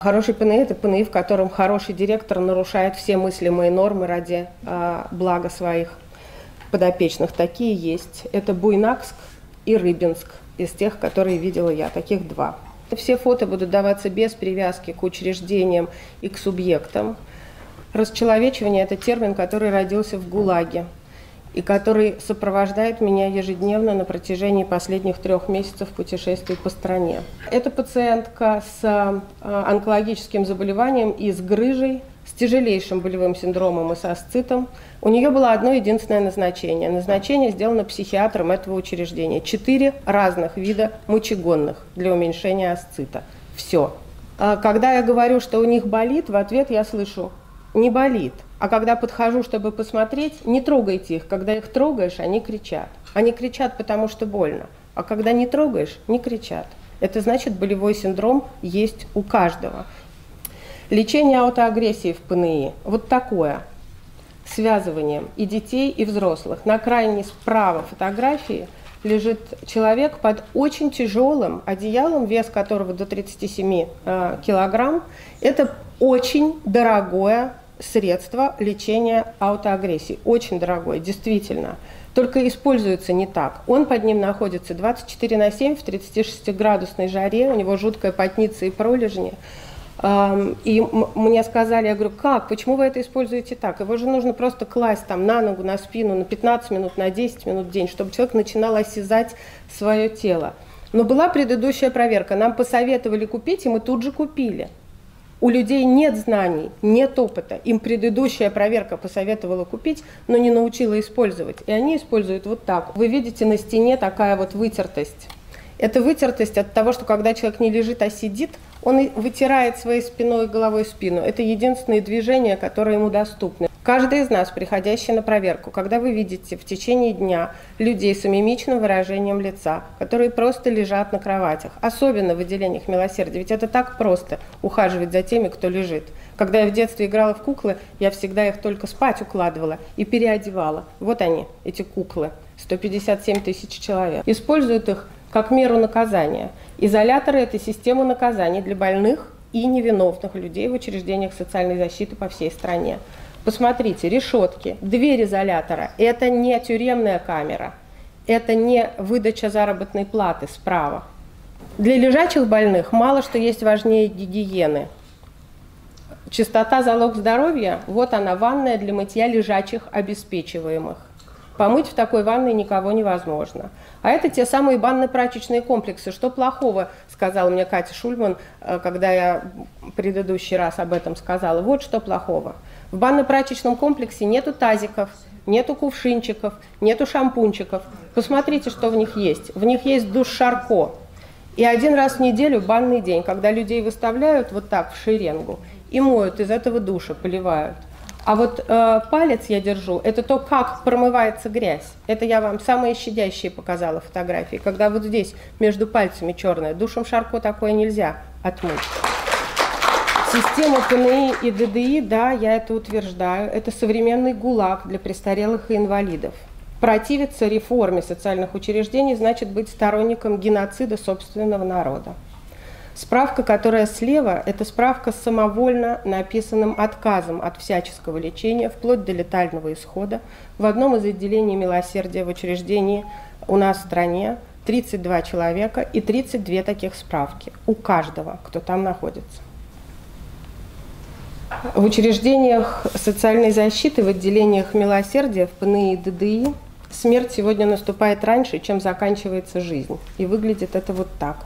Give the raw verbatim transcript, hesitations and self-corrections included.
Хороший ПНИ – это ПНИ, в котором хороший директор нарушает все мыслимые нормы ради э, блага своих подопечных. Такие есть. Это Буйнакск и Рыбинск из тех, которые видела я. Таких два. Все фото будут даваться без привязки к учреждениям и к субъектам. Расчеловечивание – это термин, который родился в ГУЛАГе и который сопровождает меня ежедневно на протяжении последних трех месяцев путешествий по стране. Это пациентка с онкологическим заболеванием и с грыжей, с тяжелейшим болевым синдромом и со асцитом. У нее было одно единственное назначение. Назначение сделано психиатром этого учреждения. Четыре разных вида мочегонных для уменьшения асцита. Все. Когда я говорю, что у них болит, в ответ я слышу: не болит. А когда подхожу, чтобы посмотреть, не трогайте их. Когда их трогаешь, они кричат. Они кричат, потому что больно. А когда не трогаешь, не кричат. Это значит, болевой синдром есть у каждого. Лечение аутоагрессии в ПНИ. Вот такое. Связыванием и детей, и взрослых. На крайней справа фотографии лежит человек под очень тяжелым одеялом, вес которого до тридцати семи э, килограмм. Это очень дорогое средство лечения аутоагрессии. Очень дорогое, действительно. Только используется не так. Он под ним находится двадцать четыре на семь в тридцатишестиградусной жаре. У него жуткая потница и пролежни. И мне сказали, я говорю, как, почему вы это используете так? Его же нужно просто класть там на ногу, на спину, на пятнадцать минут, на десять минут в день, чтобы человек начинал осязать свое тело. Но была предыдущая проверка. Нам посоветовали купить, и мы тут же купили. У людей нет знаний, нет опыта. Им предыдущая проверка посоветовала купить, но не научила использовать. И они используют вот так. Вы видите на стене такая вот вытертость. Это вытертость от того, что когда человек не лежит, а сидит, он вытирает своей спиной и головой спину. Это единственные движения, которые ему доступны. Каждый из нас, приходящий на проверку, когда вы видите в течение дня людей с мимичным выражением лица, которые просто лежат на кроватях, особенно в отделениях милосердия, ведь это так просто ухаживать за теми, кто лежит. Когда я в детстве играла в куклы, я всегда их только спать укладывала и переодевала. Вот они, эти куклы, сто пятьдесят семь тысяч человек. Используют их как меру наказания. Изоляторы – это система наказаний для больных и невиновных людей в учреждениях социальной защиты по всей стране. Посмотрите, решетки, дверь изолятора – это не тюремная камера, это не выдача заработной платы справа. Для лежачих больных мало что есть важнее гигиены. Чистота – залог здоровья, вот она, ванная для мытья лежачих обеспечиваемых. Помыть в такой ванной никого невозможно. А это те самые банно-прачечные комплексы. Что плохого, сказала мне Катя Шульман, когда я в предыдущий раз об этом сказала. Вот что плохого. В банно-прачечном комплексе нету тазиков, нету кувшинчиков, нету шампунчиков. Посмотрите, что в них есть. В них есть душ-шарко. И один раз в неделю банный день, когда людей выставляют вот так в шеренгу и моют из этого душа, поливают. А вот э, палец я держу, это то, как промывается грязь. Это я вам самые щадящие показала фотографии, когда вот здесь между пальцами черное. Душем шарко такое нельзя отмыть. Система ПНИ и ДДИ, да, я это утверждаю, это современный ГУЛАГ для престарелых и инвалидов. Противиться реформе социальных учреждений значит быть сторонником геноцида собственного народа. Справка, которая слева, это справка с самовольно написанным отказом от всяческого лечения, вплоть до летального исхода, в одном из отделений милосердия в учреждении у нас в стране тридцать два человека и тридцать две таких справки у каждого, кто там находится. В учреждениях социальной защиты, в отделениях милосердия, в ПНИ и ДДИ смерть сегодня наступает раньше, чем заканчивается жизнь. И выглядит это вот так.